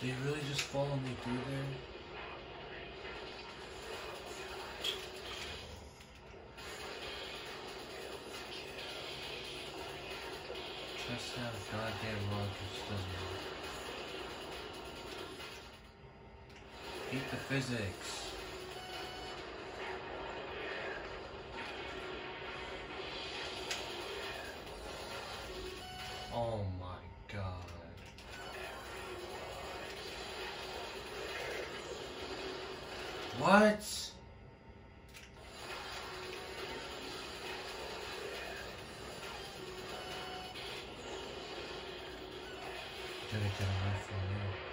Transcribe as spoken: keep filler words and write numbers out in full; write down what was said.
They really just follow me through there? That's not a goddamn log, it doesn't. Beat the physics. Oh my god. What? Gotta get away from you.